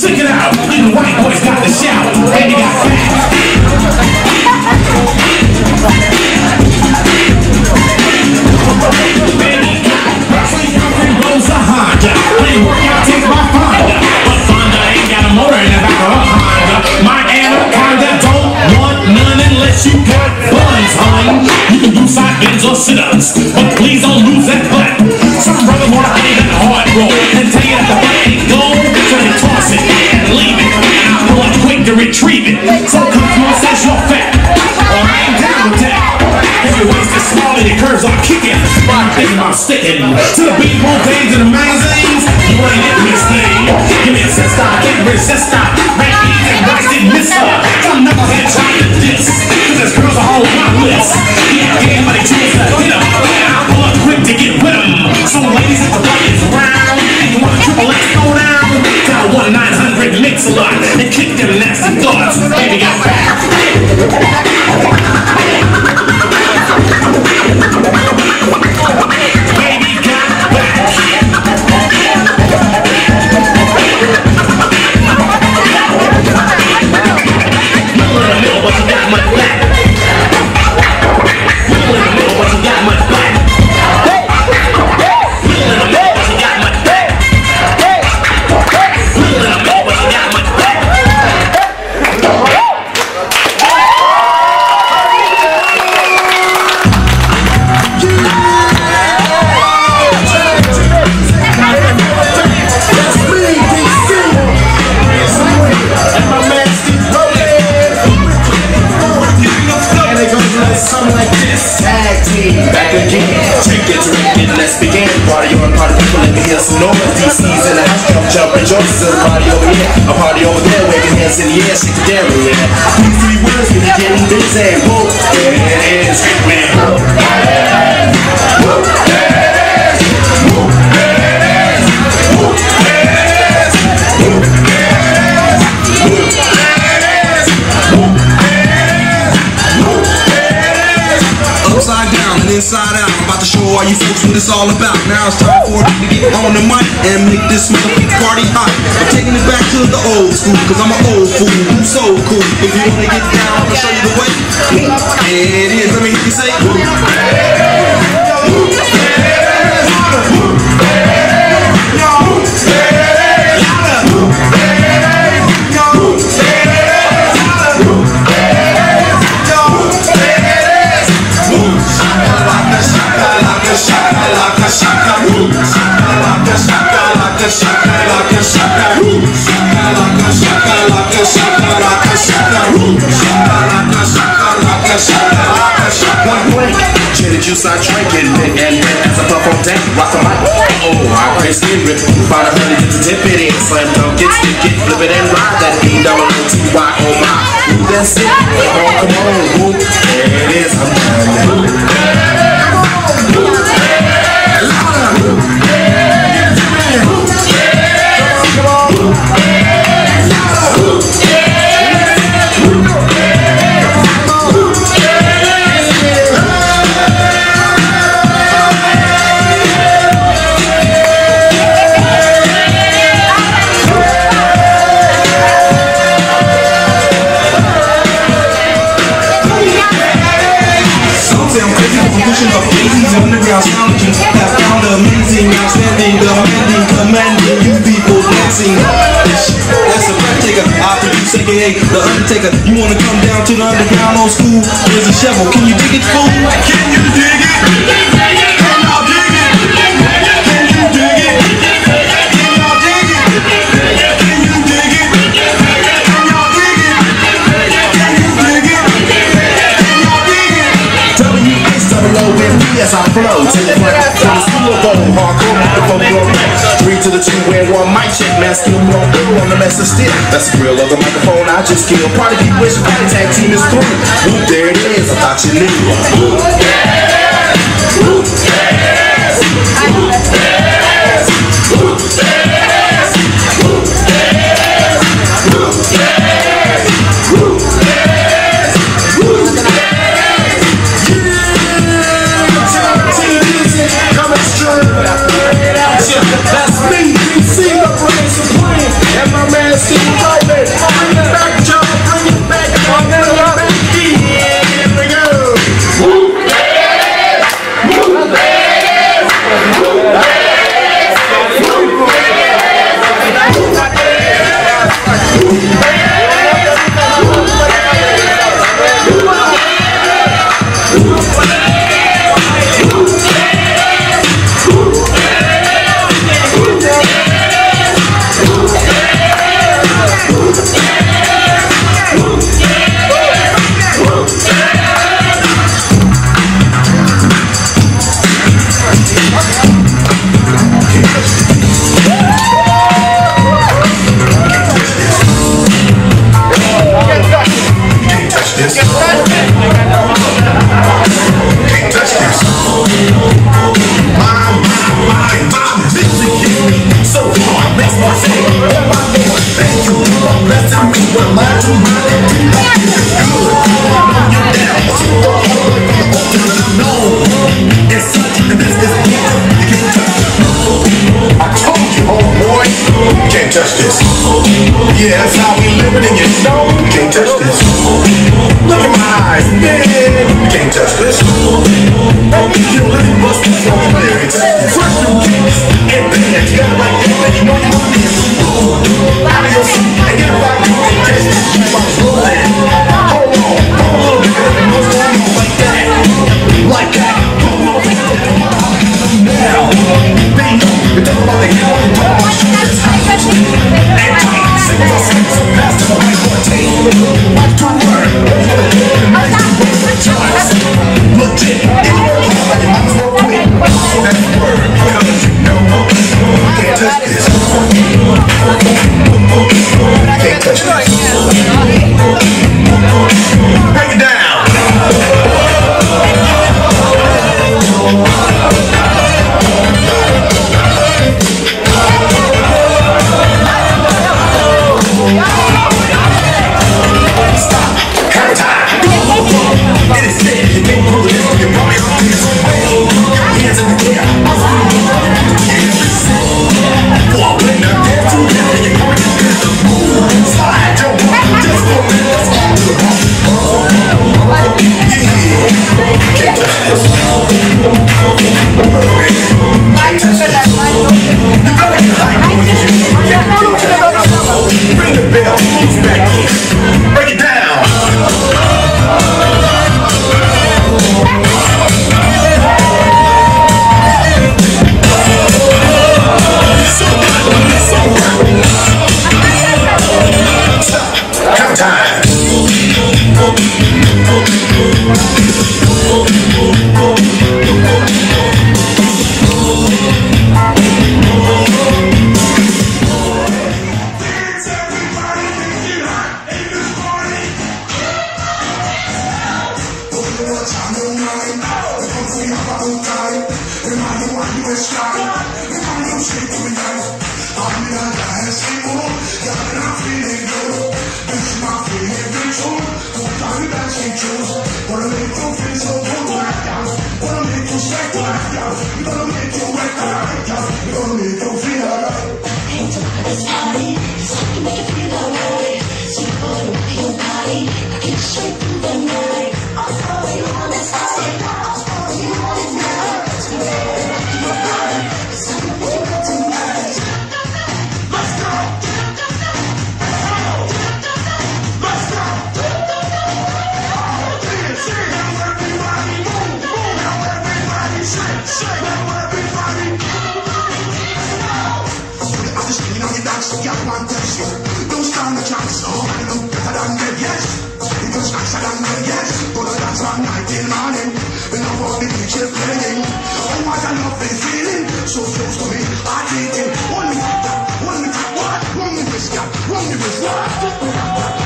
Stick it out, even white boys got the shout, and they got fat. Baby, see how three rolls a Honda. When they work out, take my Fonda, but Fonda ain't got a motor in the back of a Honda. My Anaconda don't want none unless you got buns, hon. You can do side bends or sit-ups, but please don't lose that butt. Some brothers wanna play that hard roll and tell you that the butt ain't gold. Toss it and leave it, and I'm going quick to retrieve it. So come on, says you're fat. Well, I ain't down with that. Every waist is small and the curves are kicking. I'm thinking I'm sticking to the beat, more things in the magazines. You ain't in this thing. Give me a sister, get resistor. Red beans and rice and mister. Some knucklehead trying to diss, cause there's girls are all on my list. Yeah, but they choose to hit them, and I'm going quick to get with them. So ladies, if the butt is round and you want a triple X, go down. 1-900 mix a lot and kick them nasty thoughts. Baby got back. Baby got back. You in the middle, but you got my back. You in the middle, but you got my back. You in the middle, but you got my back. Jones is a party over here, a party over there, waving hands in the air, shake the damn air. These 3 words can be getting this and whoop, and it's good man. Whoop, that ass, whoop, that ass, whoop, that ass, whoop, that ass, whoop, that ass, whoop, that ass, whoop, that ass. Upside down and inside out, I'm about to show all you folks what it's all about. Now it's time for it to get on the mic and make this motherfucking party hot. I'm taking it back to the old school, cause I'm an old fool, I'm so cool. If you wanna get down, I'll show you the way. It is, let me hear you say, whoop, that ass, whoop, that ass, whoop, that ass, whoop, that ass. Chili juice I drink it, and as I puff on deck, rock the mic. Oh, I crazy rip, about 100 to dip it in, slam dunk, get stick it, flip it and ride that DWTY. Oh my, that's it. Oh, come on, whoop, there it is. I'm done. AKA the Undertaker. You wanna come down to the underground old school? Here's a shovel. Can you dig it, fool? Can you dig it? Can y'all dig it? Can you dig it? Can y'all dig it? Can you dig it? Can y'all dig it? Can you dig it? Can y'all dig it? WSWOMP as I flow. Take it back from the school of old hardcore microphone. 3 to the 2 and 1 mic check, man, still blown through on the mess of steel. That's the grill of the microphone I just killed. Party people, wish party tag team is through. Whoop, there it is, I thought you knew. Whoop, that ass, whoop, that ass, whoop, that ass, whoop, that ass, whoop, that ass, whoop, that ass, whoop, that ass, whoop, that ass. Yeah, coming straight. That's me, DC, the brains are playing, and my man Steve Yeah, that's how we living, and you know you can't touch this. Look at my eyes, man, you can't touch this. Only you really must be so lyrics. First you kicks and bands, got like that, but you know you want this. Out of your seat, and if I do, you catch this, you might blow that. Hold on, hold on, because you must not go like that. Like that, hold on, now, baby, you're talking about the hell of a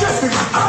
Just because